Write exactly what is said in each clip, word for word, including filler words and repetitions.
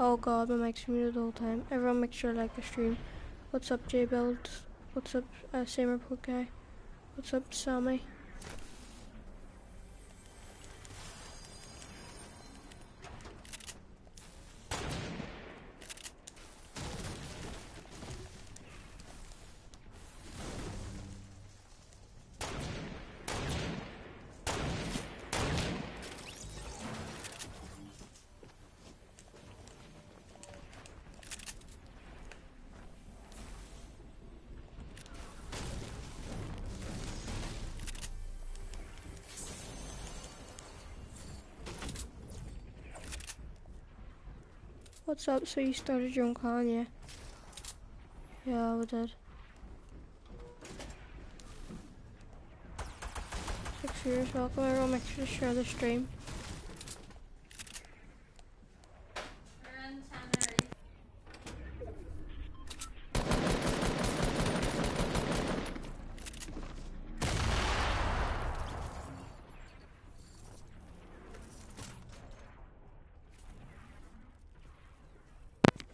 Oh god, my mic's muted the whole time. Everyone make sure to like the stream. What's up, J-Builds? What's up, uh, Same Report Guy? What's up, Sammy? What's up? So you started your own clan, yeah? Yeah, we did. Six viewers, welcome everyone. Make sure to share the stream.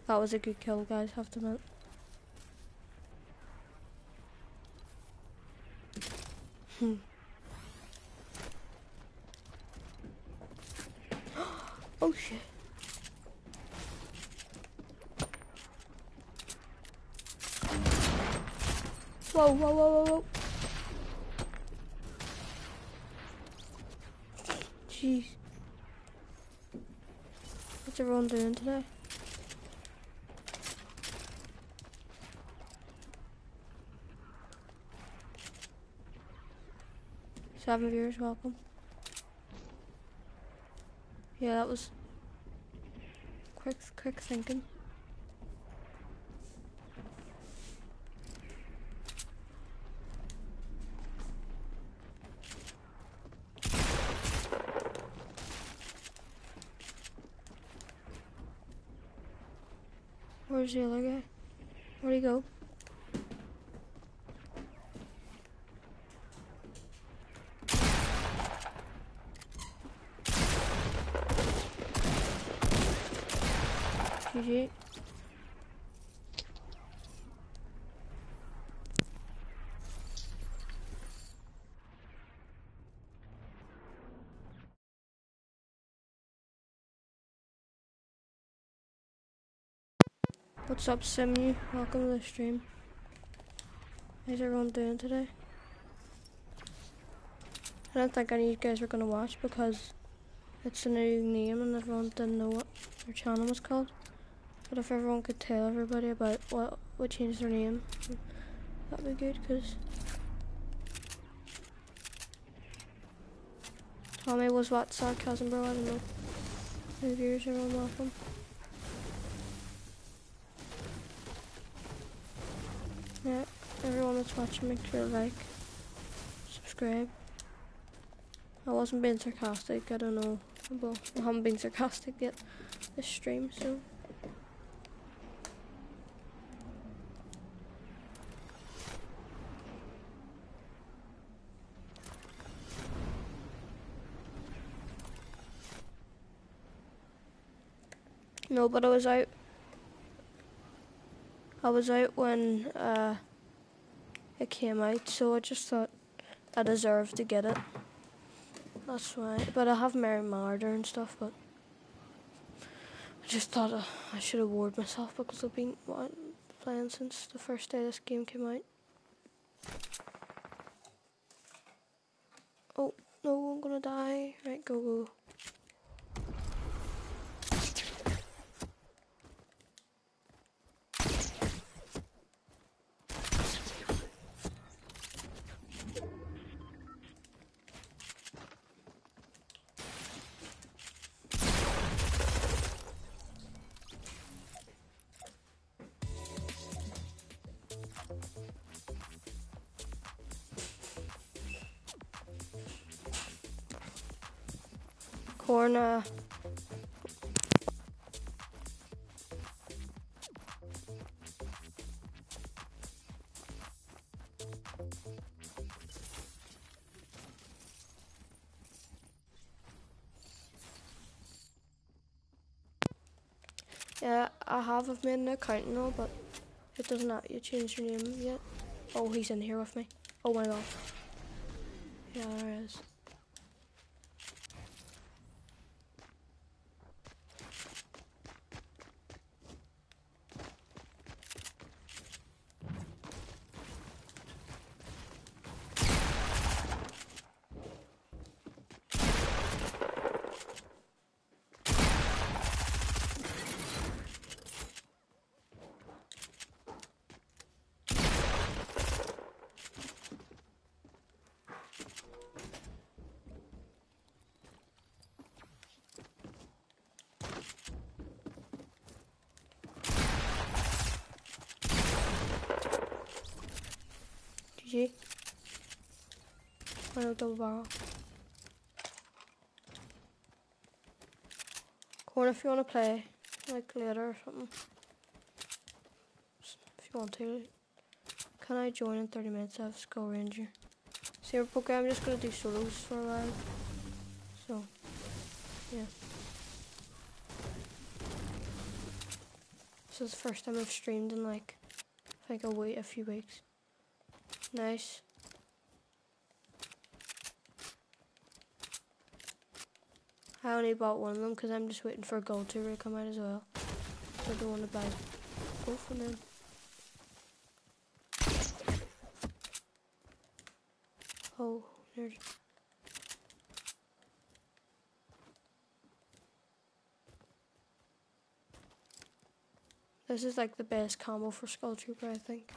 That was a good kill, guys, have to admit. Hmm. Oh shit. Whoa, whoa, whoa, whoa, whoa. Jeez. What's everyone doing today? Seven viewers, welcome. Yeah, that was quick, quick thinking. Where's the other guy? Where'd he go? G G. What's up, Simu? Welcome to the stream. How's everyone doing today? I don't think any of you guys are gonna watch because it's a new name and everyone didn't know what their channel was called. But if everyone could tell everybody about what would change their name, that'd be good, because Tommy was what sarcasm, bro, I don't know. My viewers are all welcome. Yeah, everyone that's watching, make sure to like. subscribe. I wasn't being sarcastic, I don't know, but I haven't been sarcastic yet this stream, so. No, but I was out. I was out when uh, it came out, so I just thought I deserved to get it. That's why. But I have Mary Marder and stuff, but I just thought I, I should award myself because I've been playing since the first day this game came out. Oh, no, I'm gonna die. Right, go, go. Corner. Yeah, I have I've made an account now, but it doesn't have you change your name yet. Oh, he's in here with me. Oh my god. Yeah, there he is. G G. Final double barrel. Corn if you want to play, like later or something. If you want to. Can I join in thirty minutes? I have Skull Ranger. See, our Pokemon, I'm just going to do solos for a while. So, yeah. This is the first time I've streamed in like, I think I'll wait a few weeks. Nice. I only bought one of them because I'm just waiting for Gold Trooper to come out as well. So I don't want to buy both of them. Oh, there's. This is like the best combo for Skull Trooper, I think.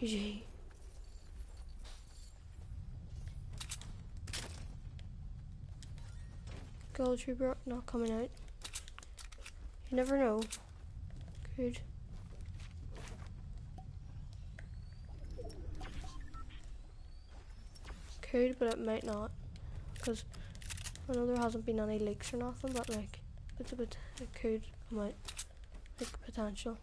G G. Skull Trooper not coming out. You never know. Good. Could, but it might not. Because I know there hasn't been any leaks or nothing, but like, it's a bit, it could come out. Like, potential.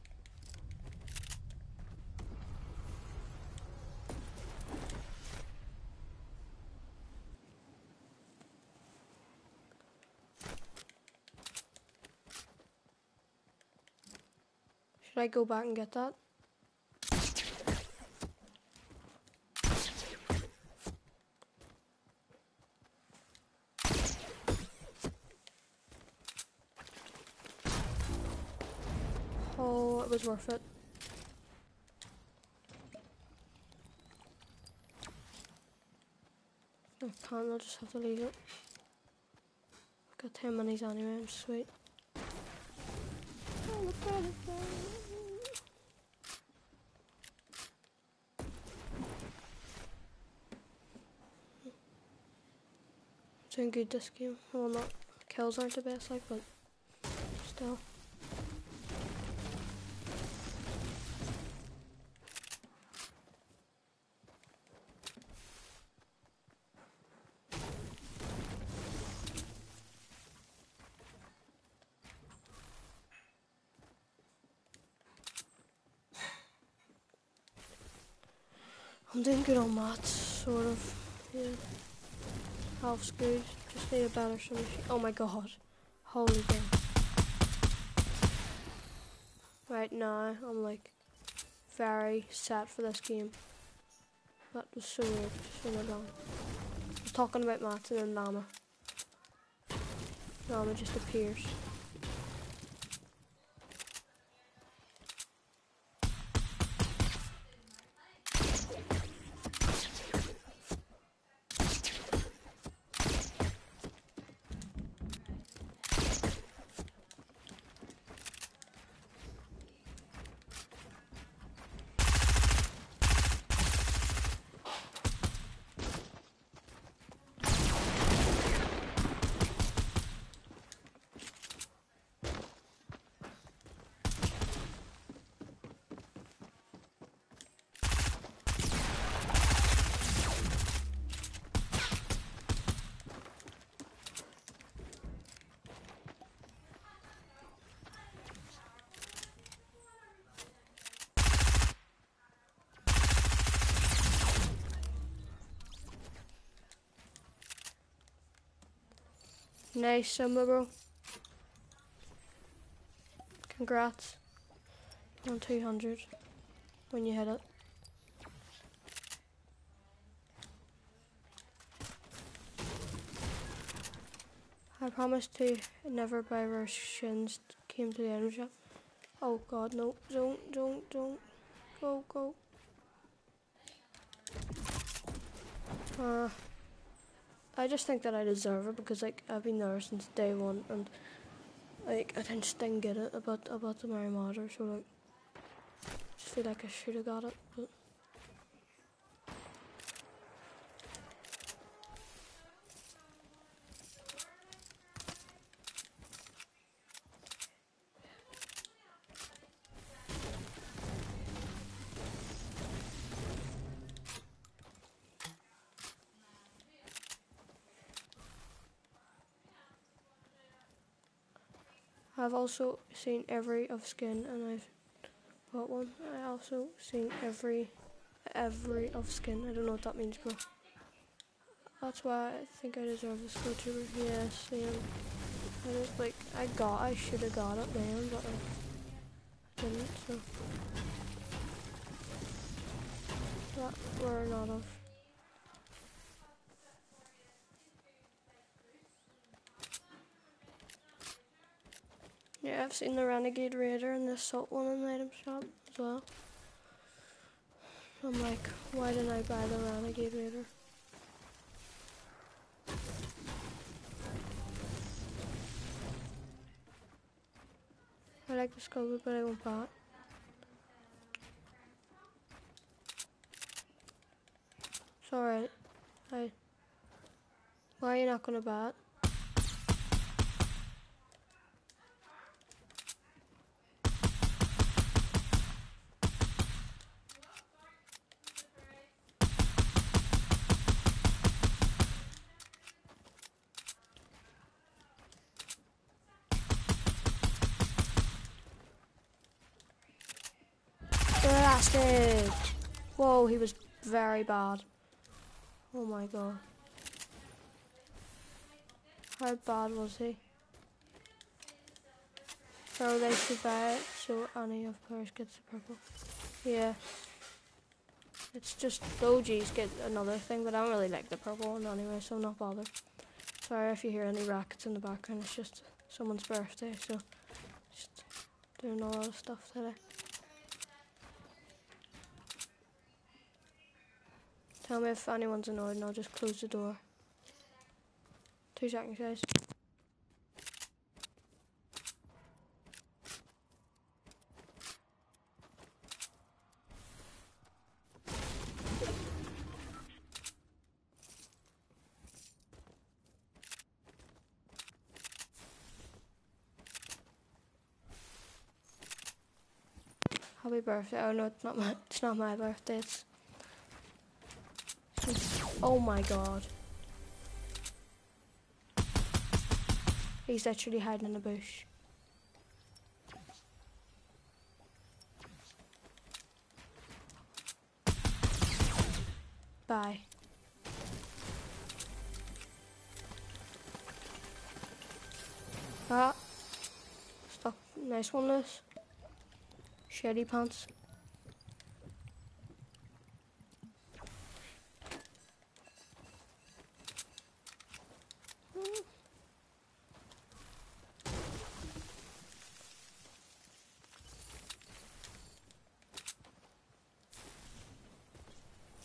Should I go back and get that? Oh, it was worth it. I can't, I'll just have to leave it. I've got ten minis anyway, I'm sweet. Oh, look at it. doing good this game. Well, not kills aren't the best, like, but still. I'm doing good on maths, sort of, yeah, half's good, just need a better solution. Oh my god, holy damn. Right now, I'm like, very set for this game. That was so weird, so much wrong. I was talking about maths and then llama. Llama just appears. Nice, Simba, bro. Congrats on two hundred when you hit it. I promised to never buy where Shins came to the end shop. Oh god, no, don't, don't, don't. Go, go. Uh. I just think that I deserve it because, like, I've been there since day one, and like I just didn't get it about about the Mary Matter, so like I just feel like I should have got it. But I've also seen every of skin, and I've bought one. I also seen every, every of skin. I don't know what that means, bro. That's why I think I deserve the Skull Trooper. Yeah, same. I just like I got. I should have got it then, but I didn't. So that we're not of. Yeah, I've seen the Renegade Raider and the Assault one in the item shop as well. I'm like, why didn't I buy the Renegade Raider? I like the Skull, but I won't buy it. It's alright. Why are you not going to buy it? Blasted! Whoa, he was very bad. Oh my god. How bad was he? So they should buy it so any of players gets the purple. Yeah. It's just O Gs get another thing, but I don't really like the purple one anyway, so I'm not bothered. Sorry if you hear any rackets in the background, it's just someone's birthday, so just doing a lot of stuff today. Tell me if anyone's annoyed and I'll just close the door. Two seconds, guys. Happy birthday. Oh no, it's not my, it's not my birthday. It's... Oh my god. He's literally hiding in the bush. Bye. Ah. Stop. Nice one, this. Shady pants.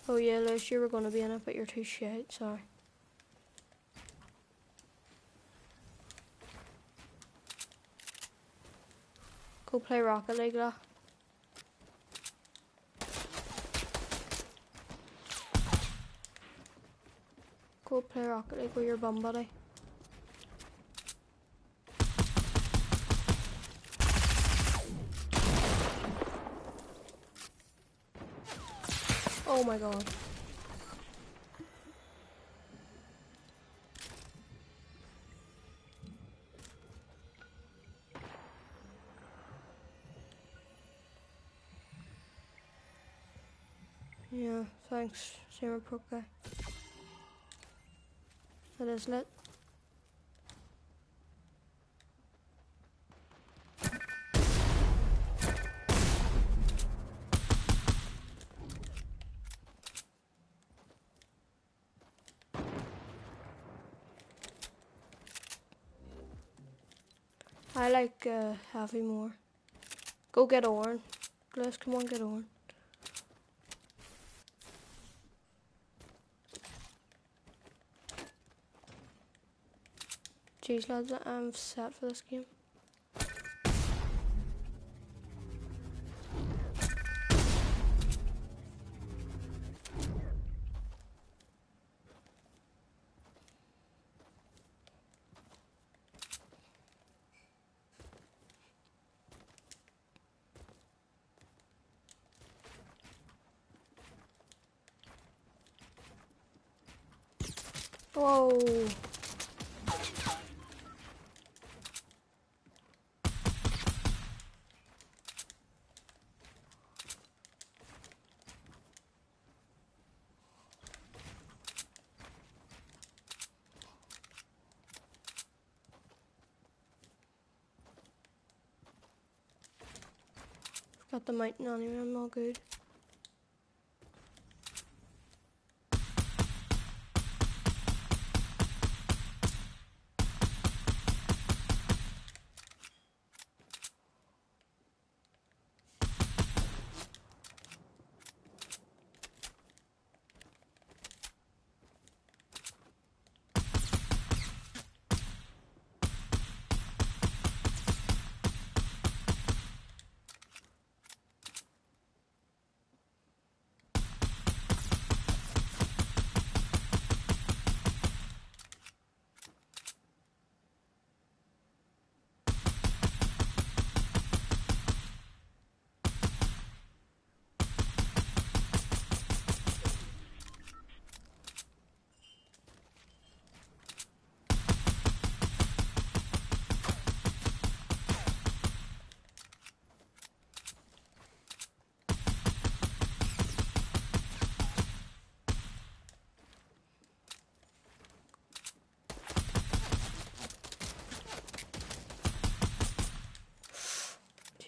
Oh yeah, last year we're gonna be in it, but you're too shit, sorry. Go play Rocket League, lah. Go play Rocket League with your bum buddy. Oh my god. Yeah, thanks, Sarah Proc guy. That is lit. I like uh, Heavy more. Go get Orn. Let's come on, get Orn. Jeez, lads, I'm sad for this game. Whoa. Got the mountain on him, I'm not good.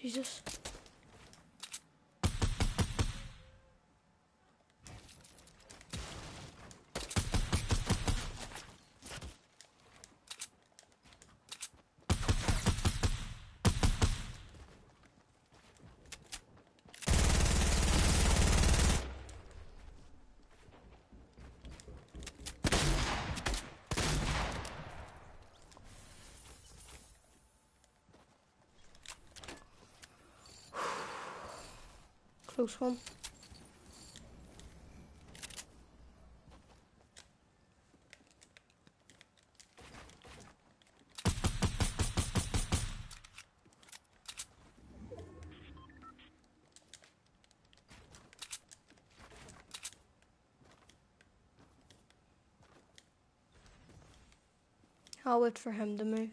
Jesus. Close one. I'll wait for him to move.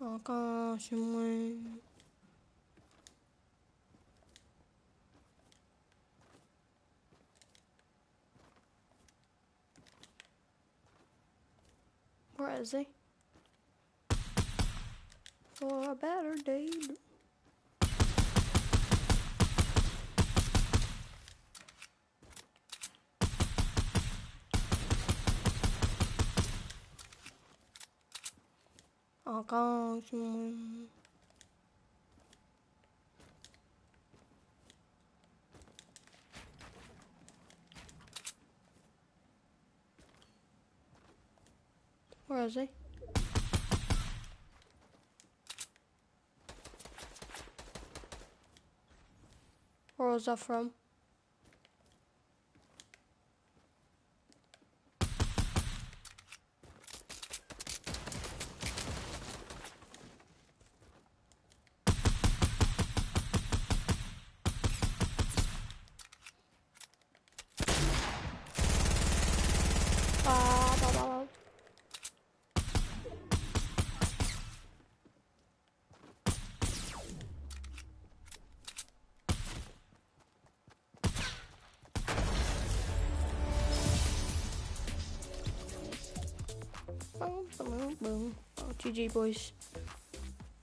Oh gosh, man. Where is he? For a better day. Oh gosh, man. Where is he? Where was that from? Boom, boom, boom. Oh, G G, boys.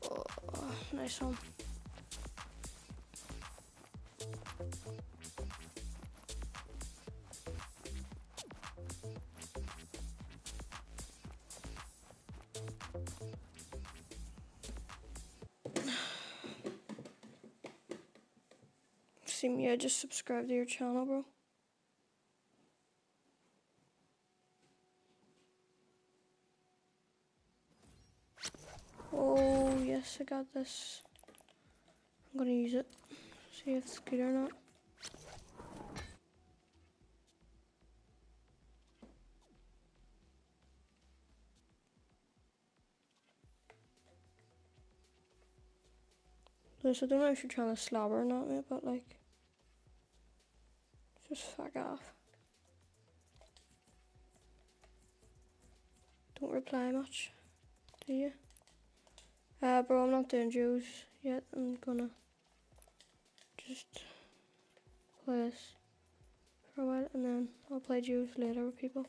Oh, nice one. See me, I just subscribed to your channel, bro. I got this. I'm gonna use it. See if it's good or not. Lewis, I don't know if you're trying to slobber or not, mate, but like, just fuck off. Don't reply much, do you? Uh, bro, I'm not doing duos yet. I'm gonna just play this for a while and then I'll play duos later with people.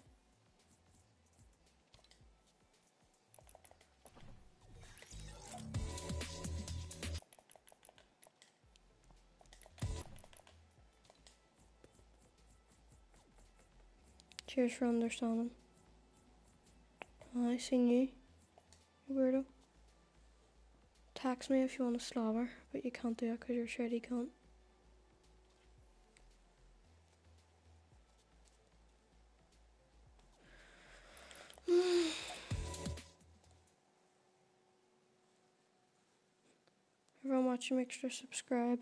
Cheers for understanding. Oh, I seen you, you weirdo. Text me if you want to slobber, but you can't do it because you're a shady cunt. Everyone watching, make sure to subscribe.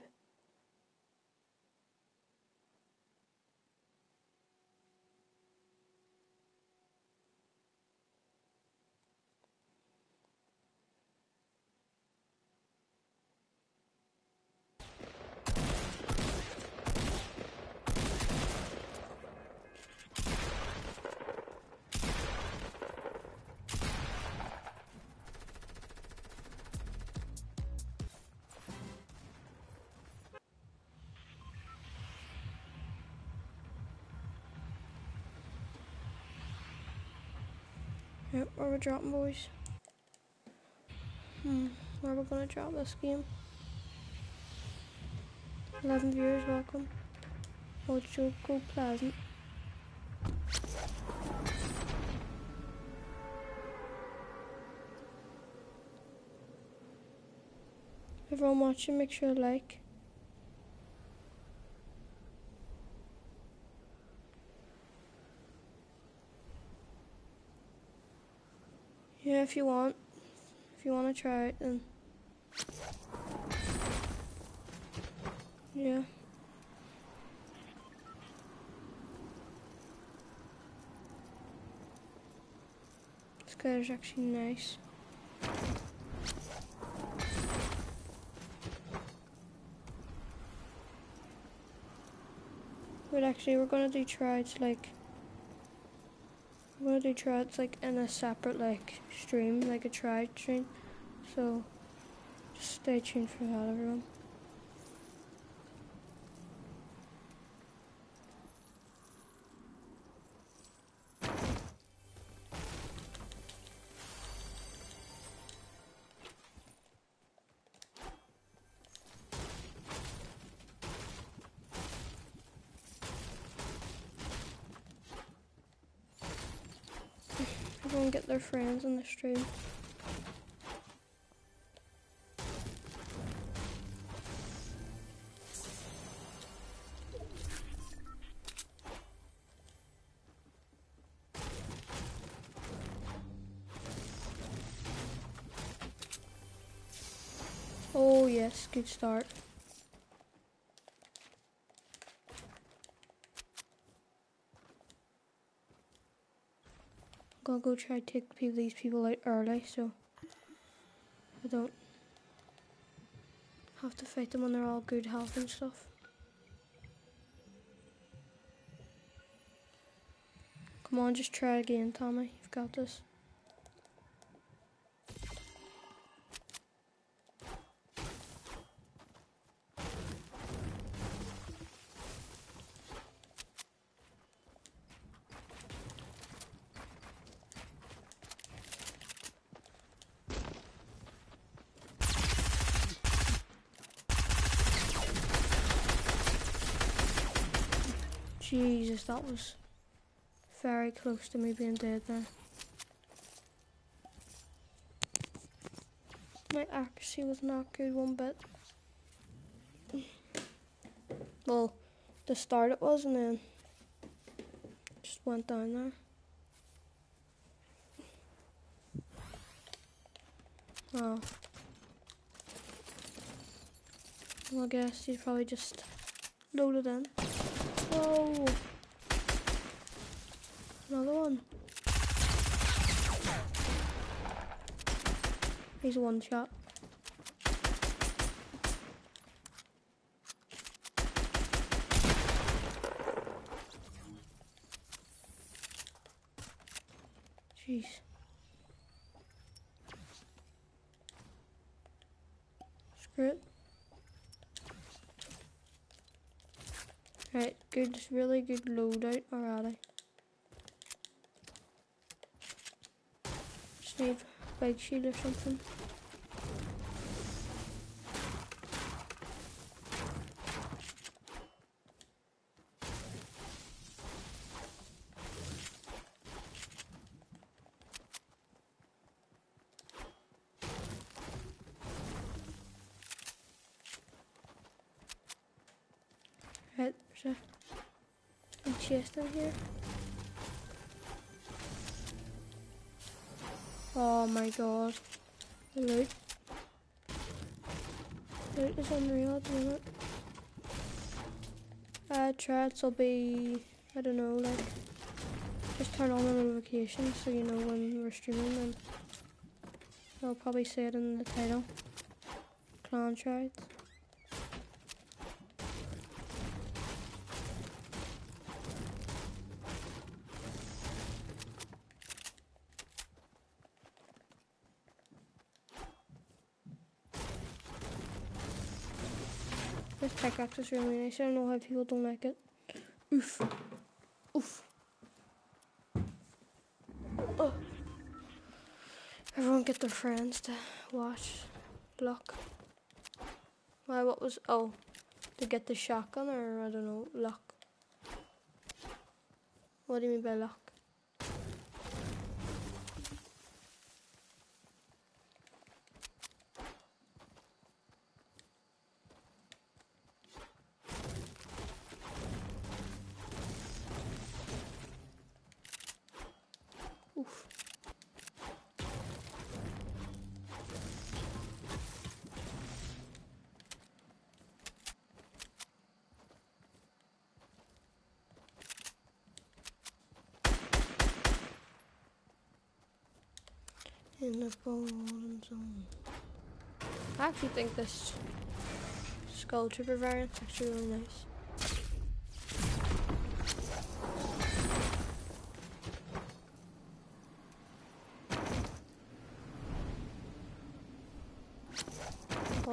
Yep, where are we dropping, boys? Hmm, where are we gonna drop this game? eleven viewers, welcome. Oh, Joko Pleasant. Everyone watching, make sure to like. Yeah, if you want, if you want to try it, then yeah. This guy is actually nice. But actually, we're gonna do triads like. We're gonna do triads like in a separate like stream, like a triad stream. So, just stay tuned for that, everyone. Everyone get their friends on the stream. Oh yes, good start. I'll go try to take these people out early so I don't have to fight them when they're all good health and stuff. Come on, just try again, Tommy. You've got this. Jesus, that was very close to me being dead there. My accuracy was not good one bit. Well, the start it was, and then just went down there. Oh. Well, I guess he's probably just loaded in. Oh. Another one. He's one shot. Jeez. Screw it. Right, good, really good loadout already. Just need a big shield or something. There's a chest in here. Oh my god. The loot. The loot is unreal, isn't it? Uh, triads will be, I don't know, like, just turn on the notifications so you know when we're streaming them. I'll probably say it in the title. Clan triads. This pickaxe is really nice. I don't know how people don't like it. Oof. Oof. Oh. Everyone get their friends to watch. Lock. Why, what was... Oh. To get the shotgun or, I don't know, lock. What do you mean by lock? In the golden zone. I actually think this Skull Trooper variant's actually really nice.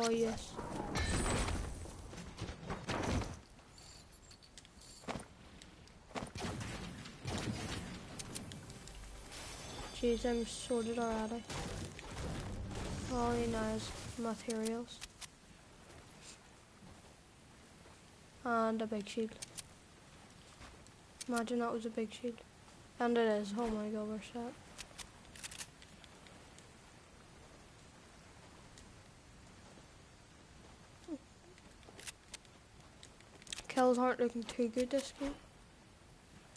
Oh yes. Jeez, I'm sorted already. All I need is materials. And a big shield. Imagine that was a big shield. And it is. Oh my god, we're set. Kills aren't looking too good this game.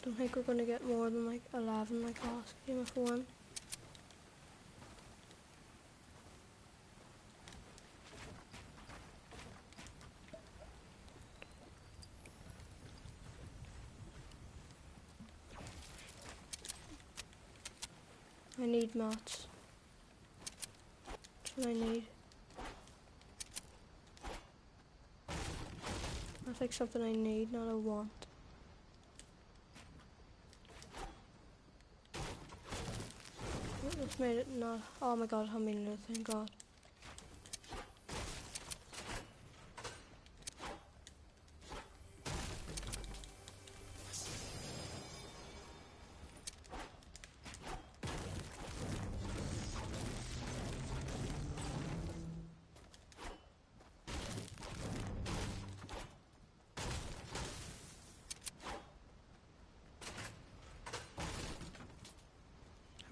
Don't think we're going to get more than like eleven like last game if we win. I need mats. That's what I need. That's like something I need, not I want. This made it not. Oh my god, how many? Thank god.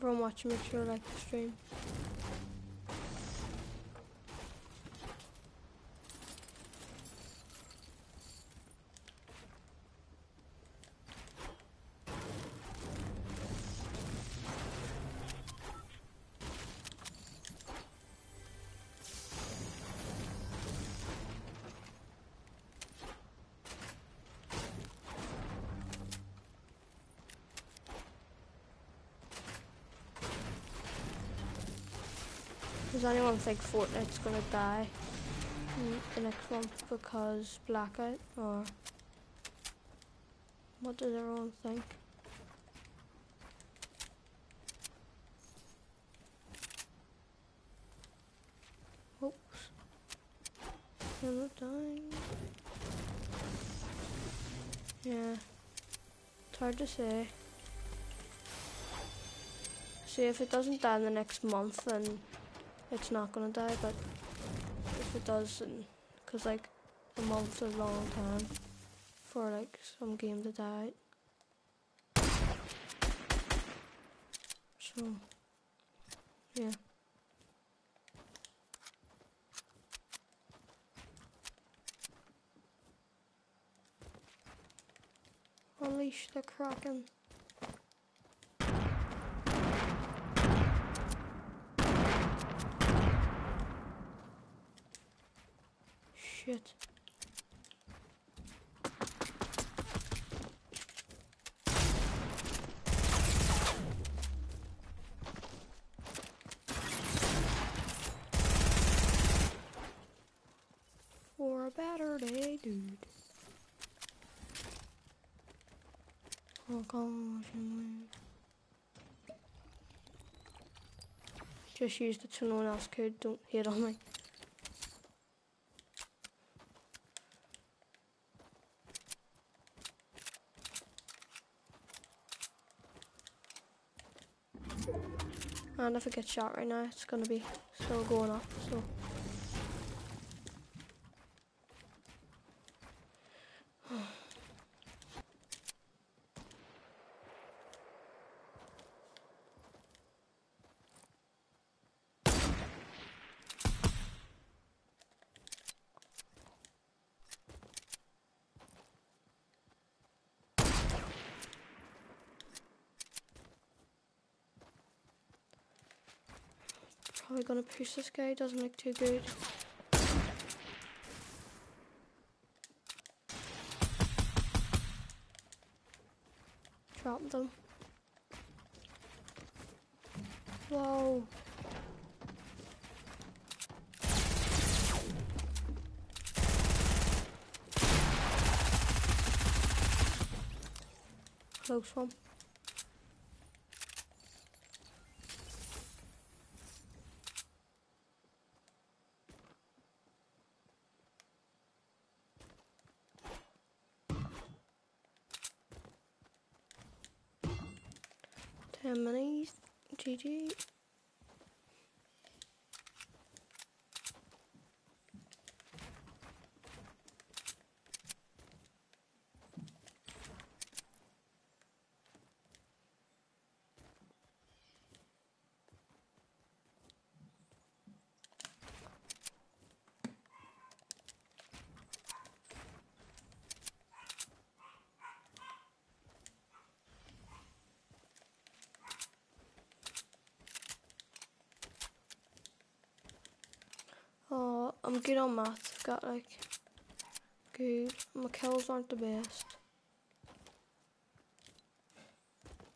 Everyone watching, make sure you like the stream. Does anyone think Fortnite's gonna die in the next one because blackout, or what does everyone think? Oops, I'm not dying. Yeah, it's hard to say. See, if it doesn't die in the next month, then it's not gonna die, but if it does, because like a month's a long time for like some game to die. So yeah. Unleash the Kraken. Shit. For a better day, dude. Oh gosh. Just used it so no one else could. Don't hate on me. And if I get shot right now, it's gonna be still going up, so. Probably gonna push this guy, doesn't look too good. Drop them. Whoa. Close one. How many? G G. I'm good on maths, I've got like good, my kills aren't the best,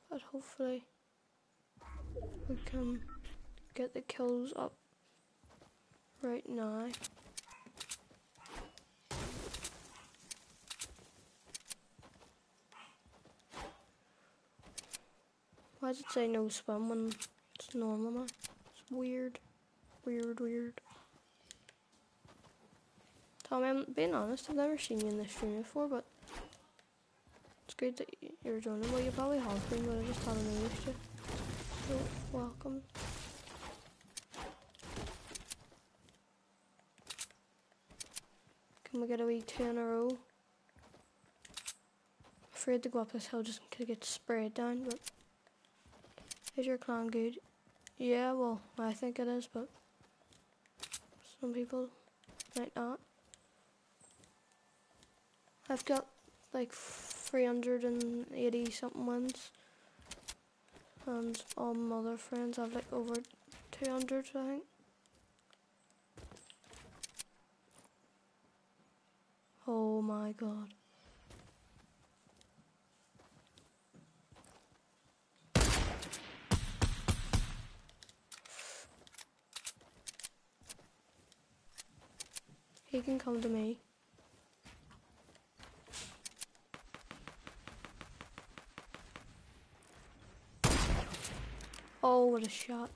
but hopefully we can get the kills up right now. Why does it say no spam when it's normal now? It's weird, weird, weird. Tommy, I'm being honest, I've never seen you in this stream before, but it's good that you're joining. Well, you probably have been, but I just haven't noticed you. So, welcome. Can we get a wee two in a row? I'm afraid to go up this hill just in case I get sprayed down, but is your clan good? Yeah, well, I think it is, but some people might not. I've got like three hundred eighty something wins, and all my other friends have like over two hundred, I think. Oh my god. He can come to me. Oh, what a shot.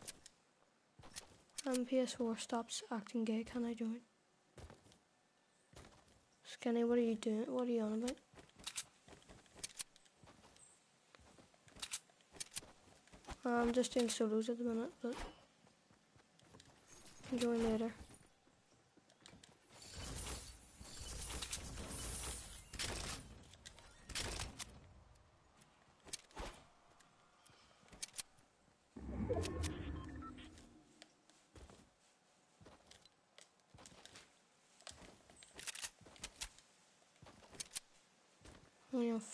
Um, P S four stops acting gay, can I join? Skinny, what are you doing? What are you on about? I'm just doing solos at the minute, but I'll join later.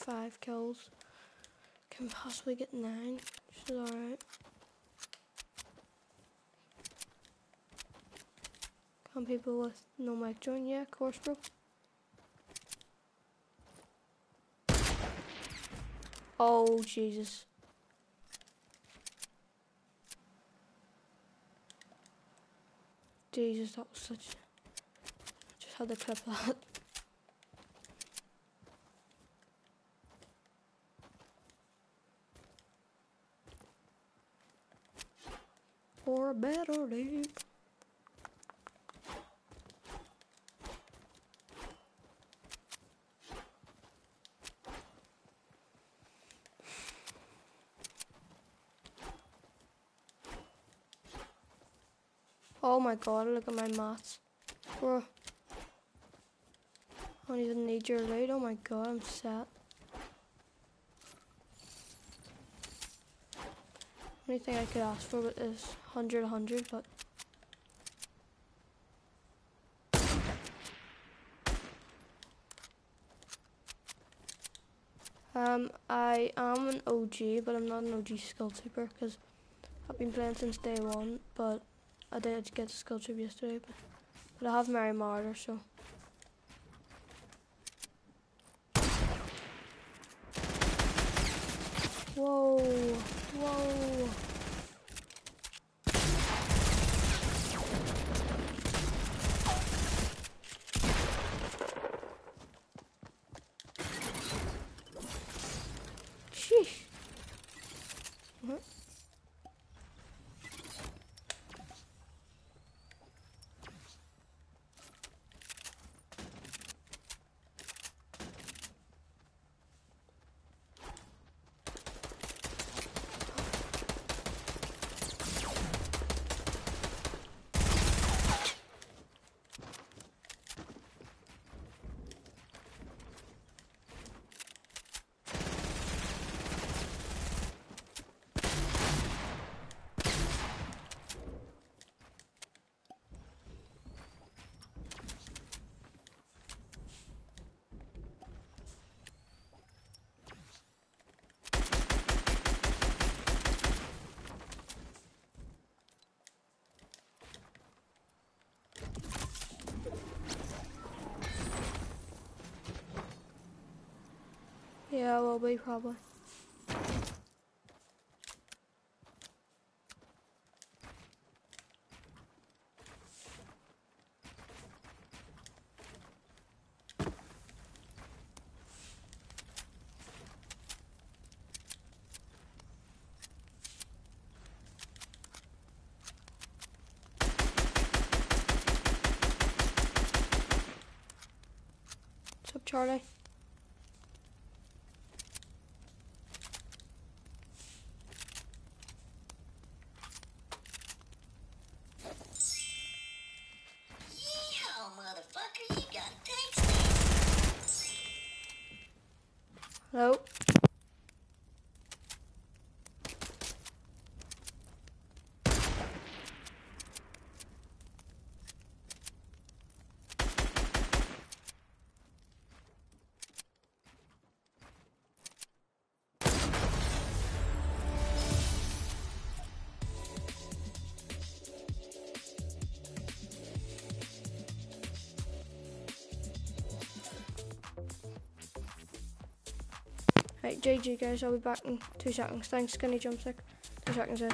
Five kills, can possibly get nine, which is alright. Can people with no mic join? Yeah, of course, bro. Oh, Jesus. Jesus, that was such... I just had to clip that. For a better day. Oh my god, look at my maths. Bro. I don't even need your lead. Oh my god, I'm sad. Only thing I could ask for is one hundred, one hundred, but um, I am an O G, but I'm not an O G Skull Trooper because I've been playing since day one. But I did get a Skull Trooper yesterday, but, but I have Moisty Mire, so. Whoa! Whoa! Sheesh! Mm-hmm. Yeah, I will be probably. What's up, Charlie? Hello? Right, G G guys, I'll be back in two seconds. Thanks, Skinny Jumpstick. Two seconds is.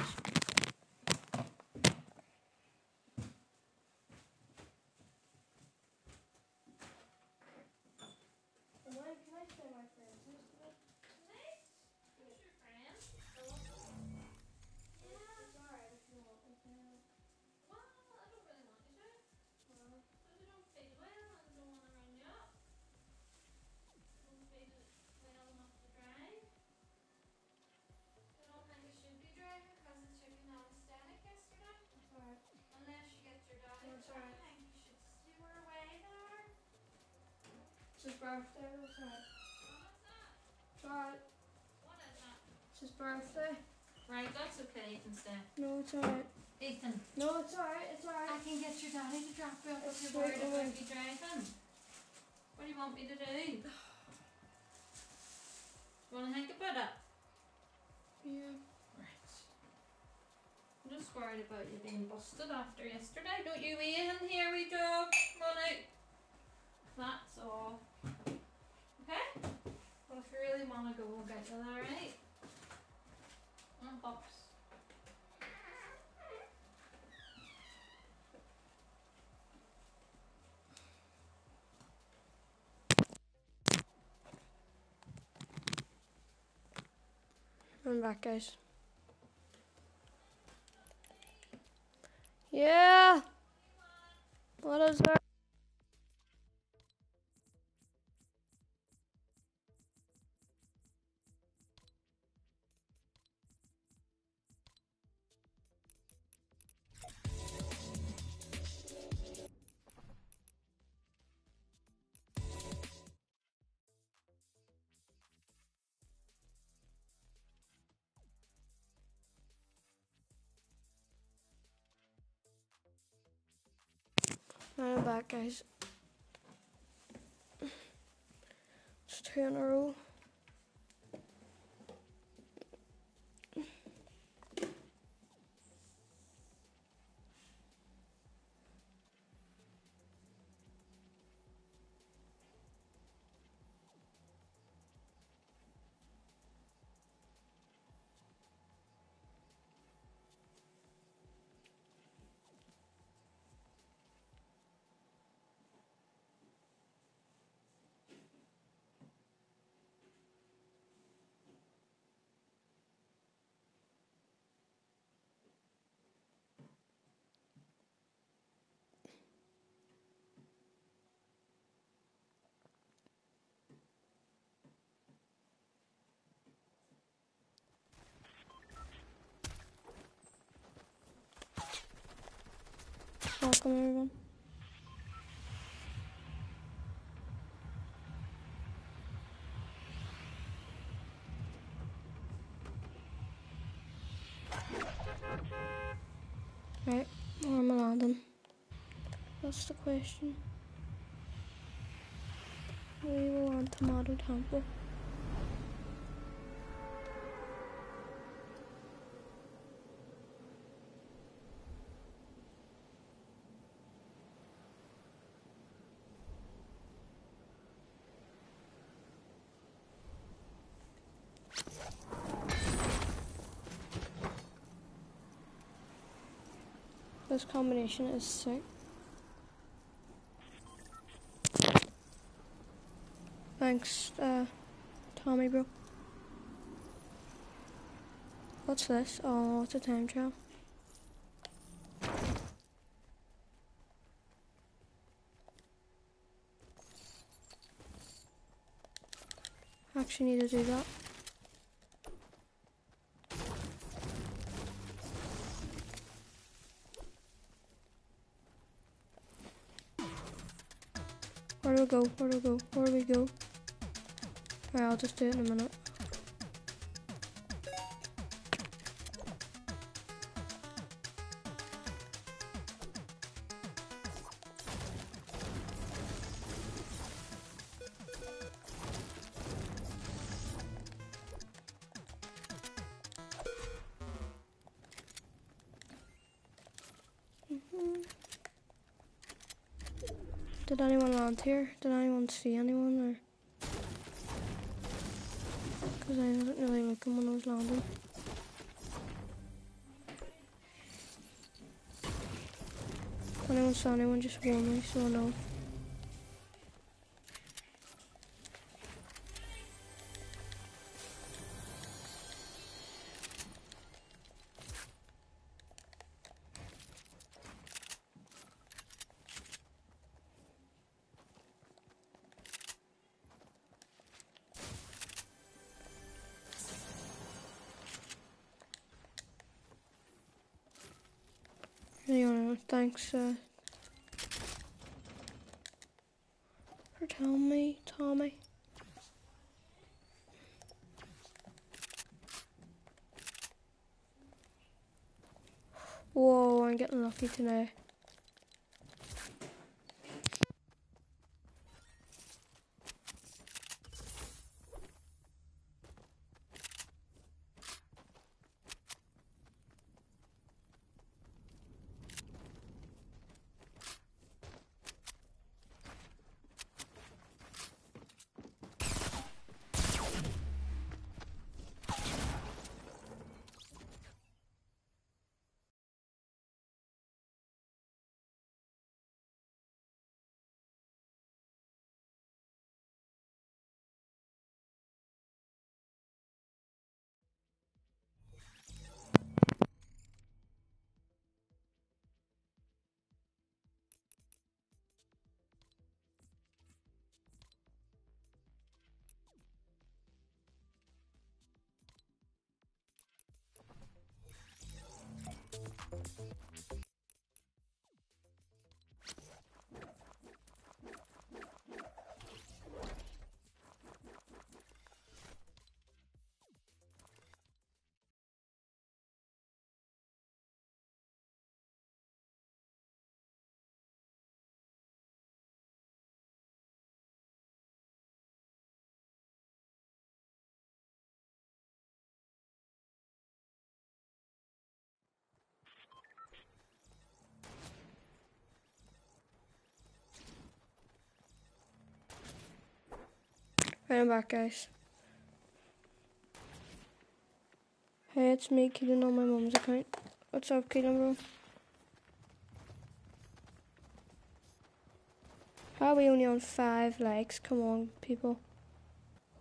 It's his birthday, what's that? What's that? Right. What is that? It's his birthday. Right, that's okay, you can stay. No, it's alright. Ethan. No, it's alright, it's alright. I can get your daddy to drop you off if you're worried about me driving. What do you want me to do? Do you want to think about it? Yeah. Right. I'm just worried about you being busted after yesterday. Don't you, Ian? Here we go. Run out. That's all. Okay? Well, if you really want to go, we'll get you there, right? And pops. I'm back, guys. Yeah! What is that? I'm back, guys. It's two in a row. Welcome everyone. Right, where am I landing? That's the question. We will land Tomato Temple. This combination is sick. Thanks, uh, Tommy, bro. What's this? Oh, it's a time trial. Actually need to do that. Where do we go? Where do we go? Where do we go? Alright, I'll just do it in a minute. Did anyone land here? Did anyone see anyone there? Because I wasn't really looking when I was landing. If anyone saw anyone, just warn me so I know. Thanks uh, for telling me, Tommy. Whoa, I'm getting lucky today. Right, I'm back, guys. Hey, it's me, Keelan, on my mum's account. What's up, Keelan, bro? How are we only on five likes? Come on, people.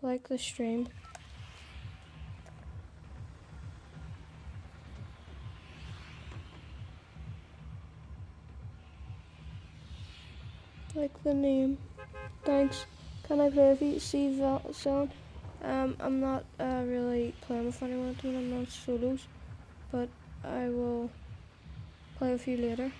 Like the stream. Like the name. Thanks. Can I play V C Zone? Um, I'm not uh, really playing with anyone at the moment, I'm not solos, but I will play with you later.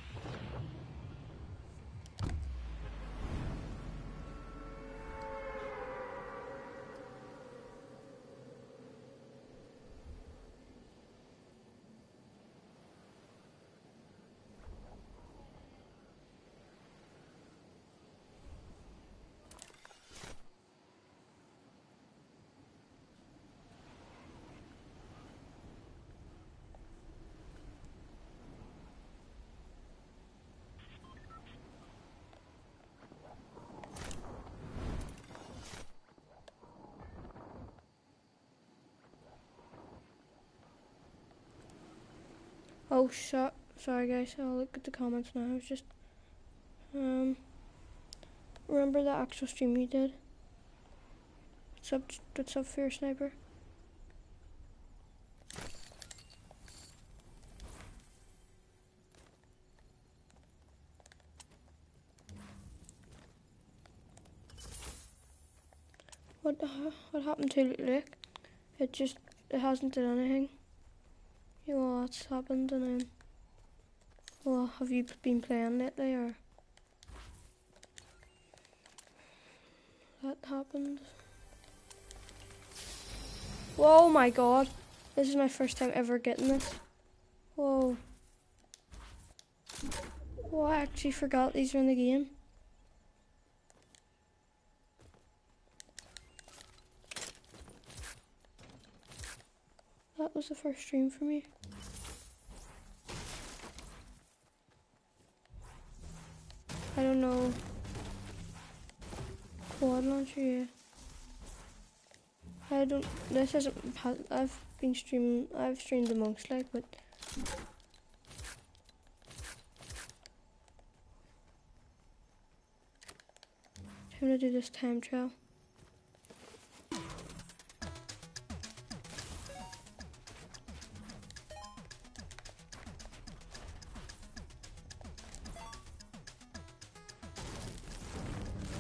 Oh, shut Sorry guys, I'll look at the comments now. I was just um remember the actual stream you did. What's up what's up Fear Sniper? What the, what happened to Luke? It just it hasn't done anything. You know that's happened, and then well, have you been playing lately, or that happened? Whoa, my God! This is my first time ever getting this. Whoa! Oh, I actually forgot these were in the game. That was the first stream for me. I don't know. Quad launcher, yeah. I don't, this hasn't, I've been streaming, I've streamed amongst like, but. I'm gonna do this time trial.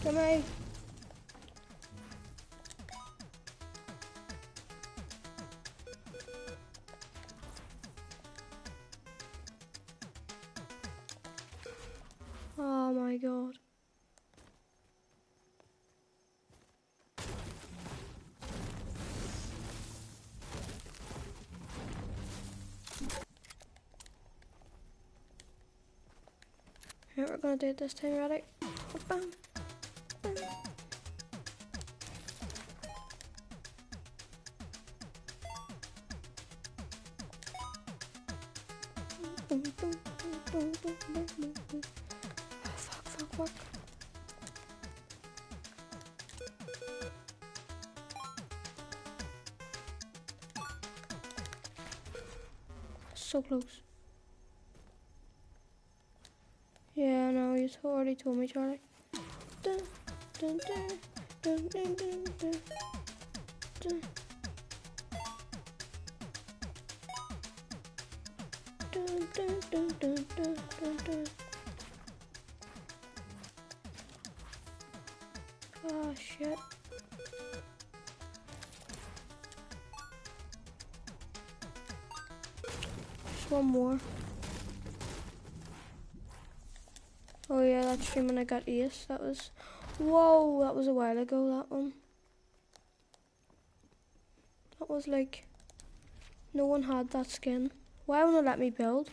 Come on. Oh my God. Alright, we're gonna do it this time, ready? Bam. So close. Yeah, no, you already told me, Charlie. Dun, dun, dun, dun, dun, dun, dun, dun. Dun, dun, dun, dun, dun, dun, dun. Oh shit. One more. Oh yeah, that stream when I got Ace, that was, whoa, that was a while ago, that one. That was like, no one had that skin. Why won't it let me build?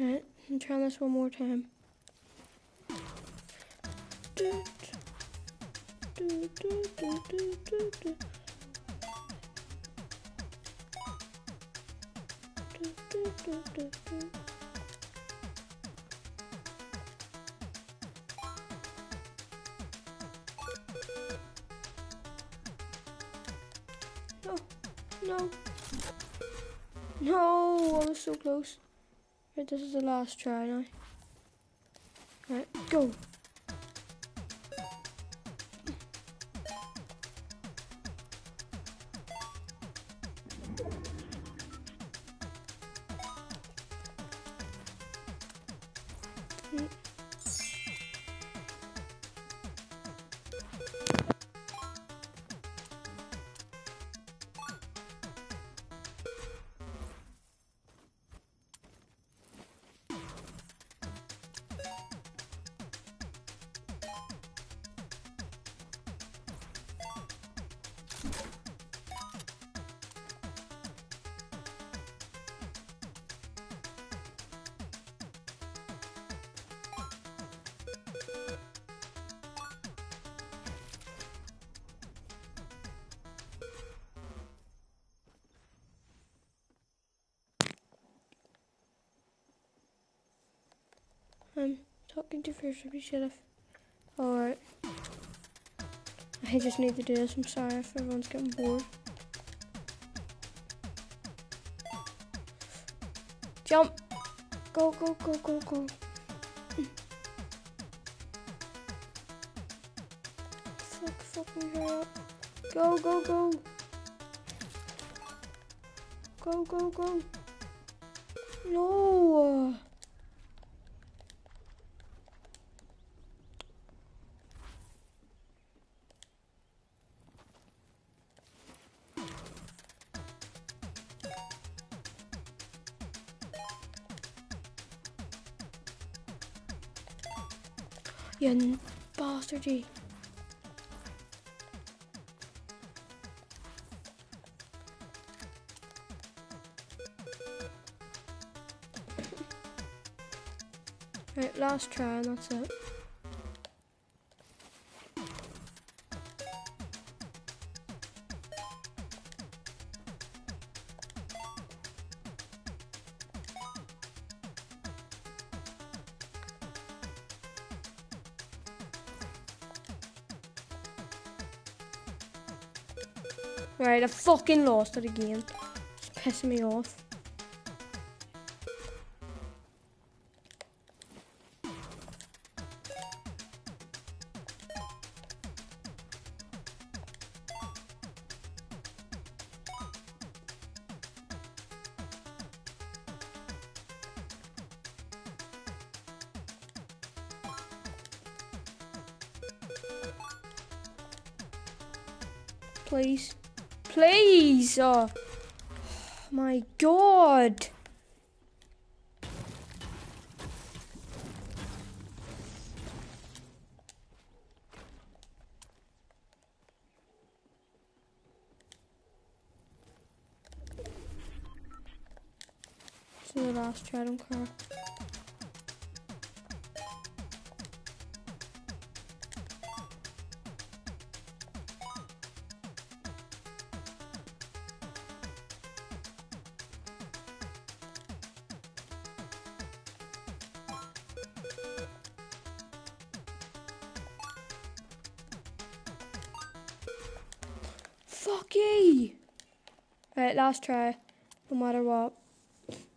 Alright, I'm trying this one more time. Do, do, do, do, do, do. Do, do, do, do, do. No, no, no, I was so close. Right, this is the last try now. Right, go. I'm talking to Fear Sniper. You should have Alright. I just need to do this. I'm sorry if everyone's getting bored. Jump! Go, go, go, go, go. Fuck, fucking hurry up. Go, go, go. Go, go, go. No! You bastardy. Right, last try and that's it. Right, I fucking lost it again. It's pissing me off. Please. Please! Oh. Oh my god! It's the last try, I don't care. Fucky! Right, last try. No matter what.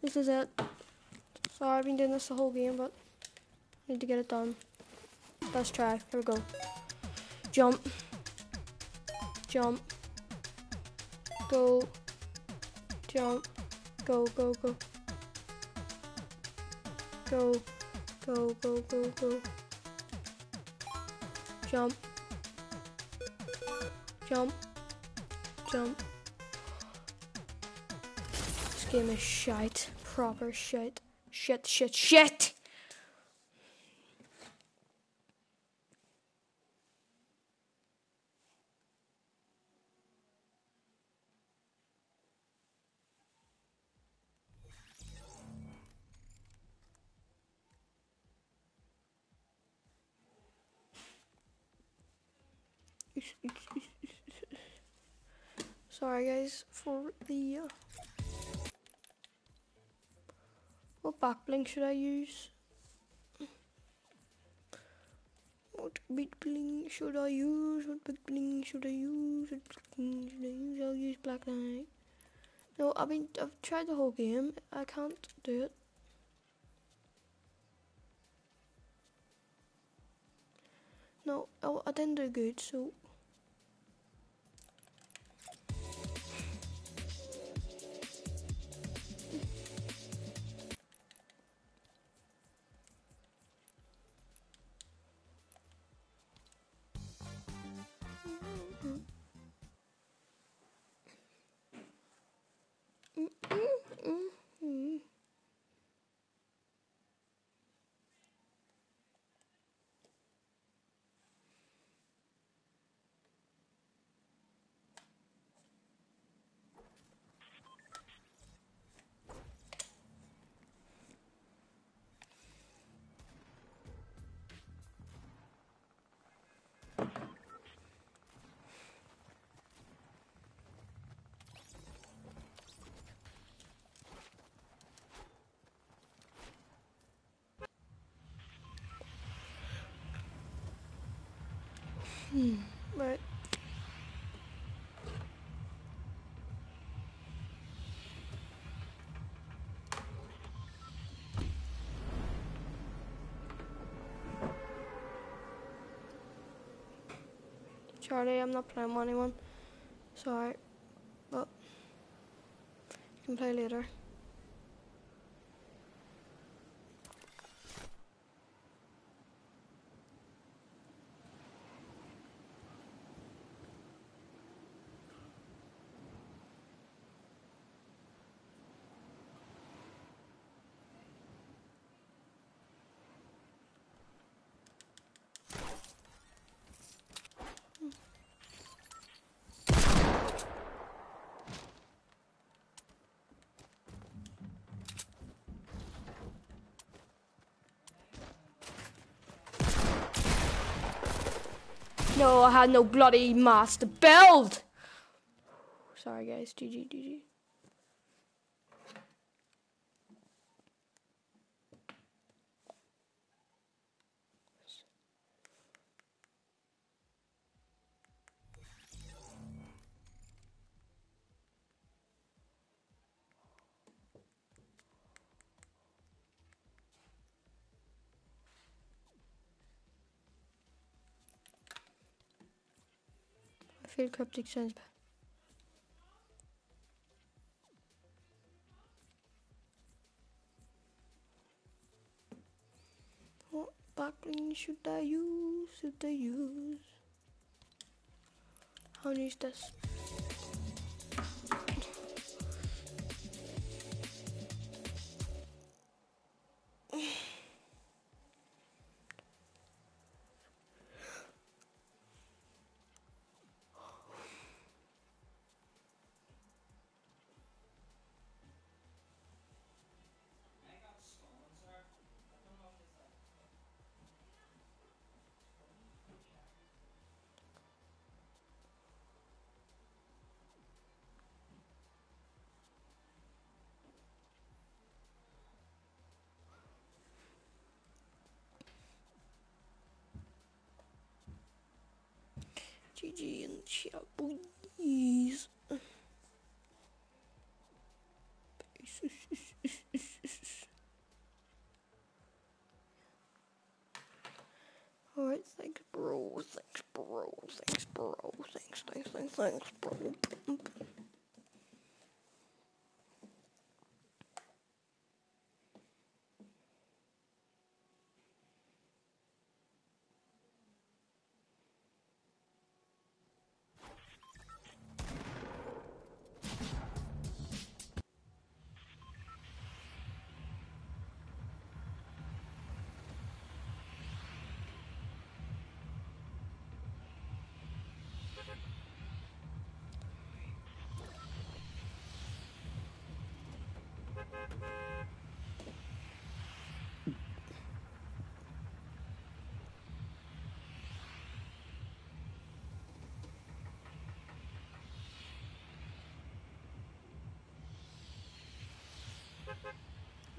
This is it. Sorry I've been doing this the whole game, but I need to get it done. Last try. Here we go. Jump. Jump. Go. Jump. Go, go, go. Go. Go, go, go, go. Jump. Jump. Jump. This game is shite. Proper shite. Shit, shit, shit! Sorry guys for the uh, what back blink should I use? What big blink should I use? What big blink should I use? What big blink should I use? I'll use Black Knight. No, I mean I've tried the whole game. I can't do it. No, I, I didn't do good. So. But Charlie, I'm not playing with anyone. Sorry, but you can play later. No, I had no bloody master build. Sorry guys, G G, G G. I feel Cryptiic sounds bad. What backlink should I use? Should I use? How do you use this? G G in the chat, please. Alright, thanks bro, thanks bro, thanks bro, thanks, thanks, thanks, thanks bro.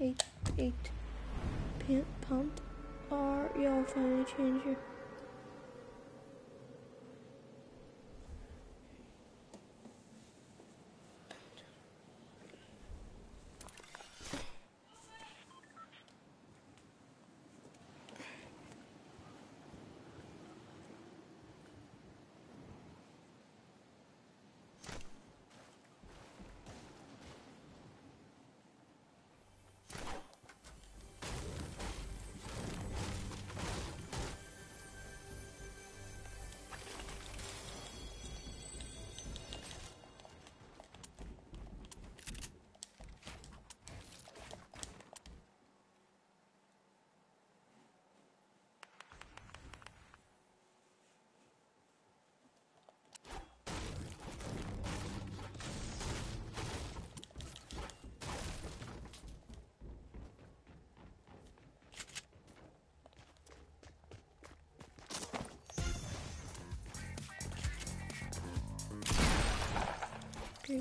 Eight, eight, pant, pump, or y'all finally change your...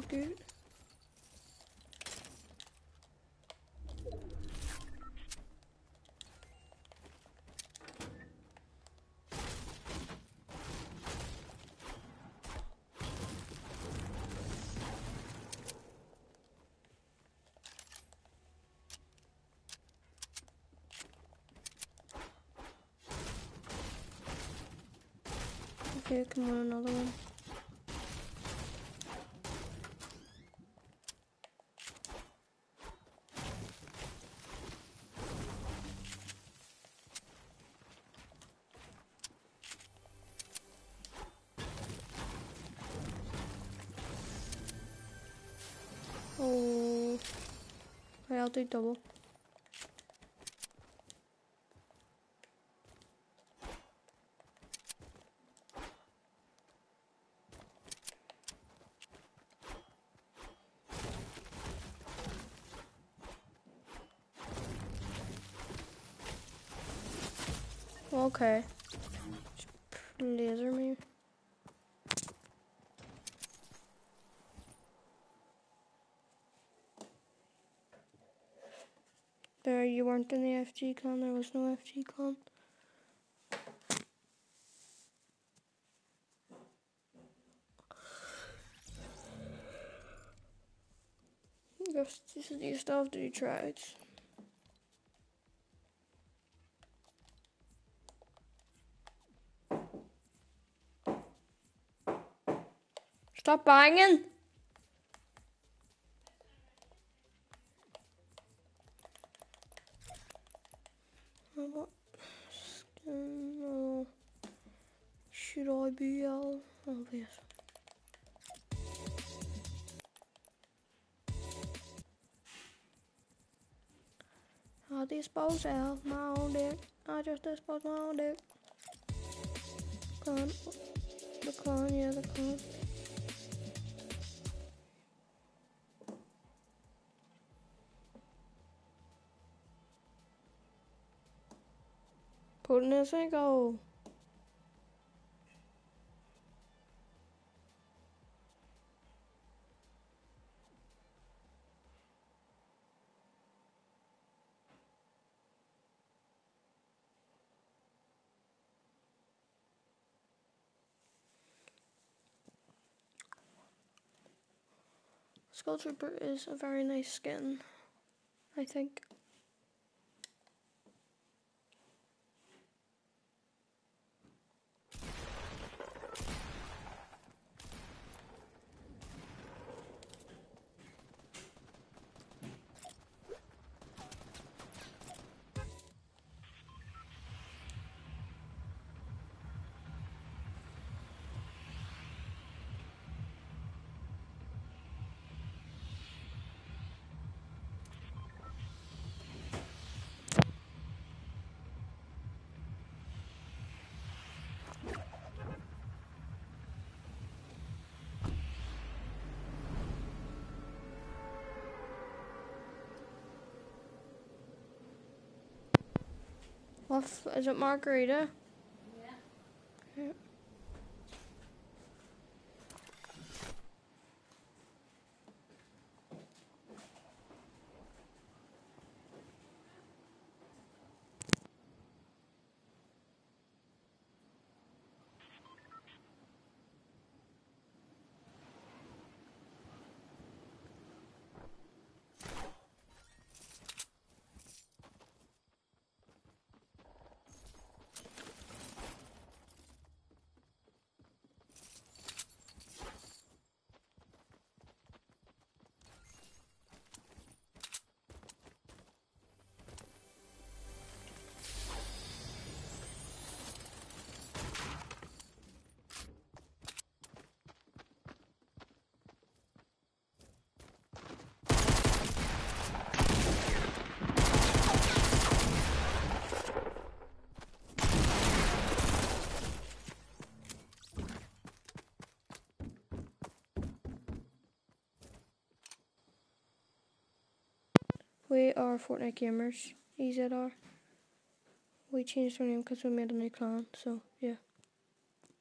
Good. Here, come on, another one. Oh, right, I'll do double. Okay. Laser me. There, you weren't in the F G clan. There was no F G clan. This is the stuff that you tried. Stop banging. What skin oh, should I be out? Oh, yes. I dispose of my own dick. I just dispose my own dick. Con, the con, yeah, the con. Putting this angle. Skull Trooper is a very nice skin, I think. Is it margarita? Yeah. Yeah. We are Fortnite Gamers, E Z R. We changed our name because we made a new clan, so yeah.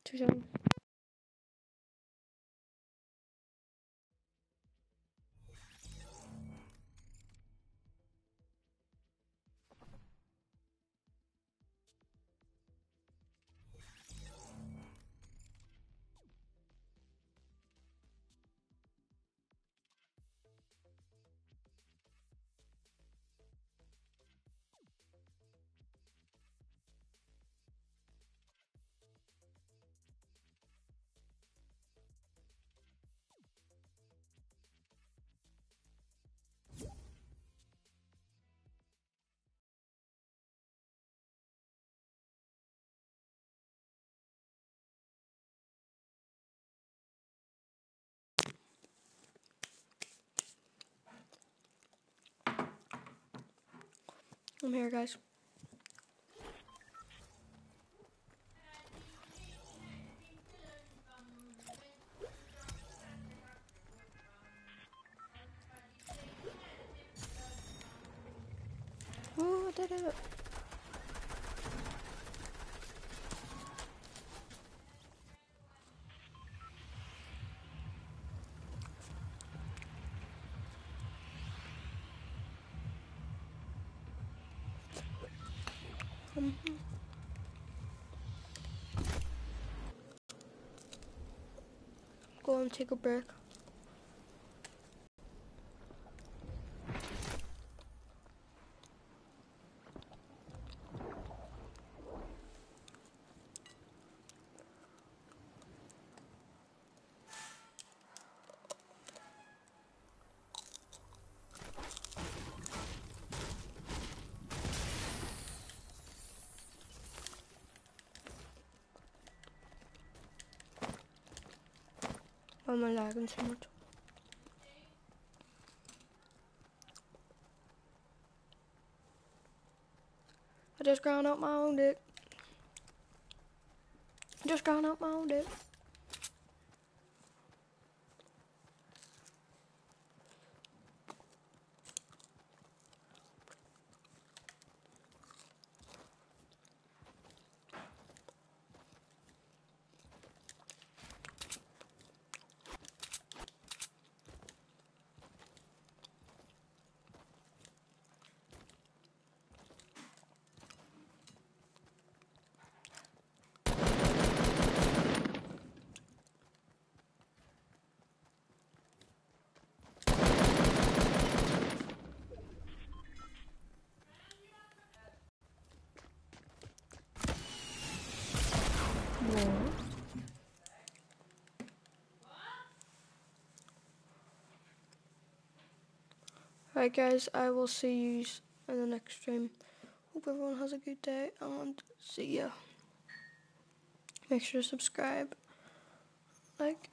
Two seconds. I'm here, guys. Ooh, I did it. Mm-hmm. Go and take a break. Why am I lagging so much? I just ground out my own dick. I just ground out my own dick. Alright guys, I will see you in the next stream. Hope everyone has a good day and see ya. Make sure to subscribe, like,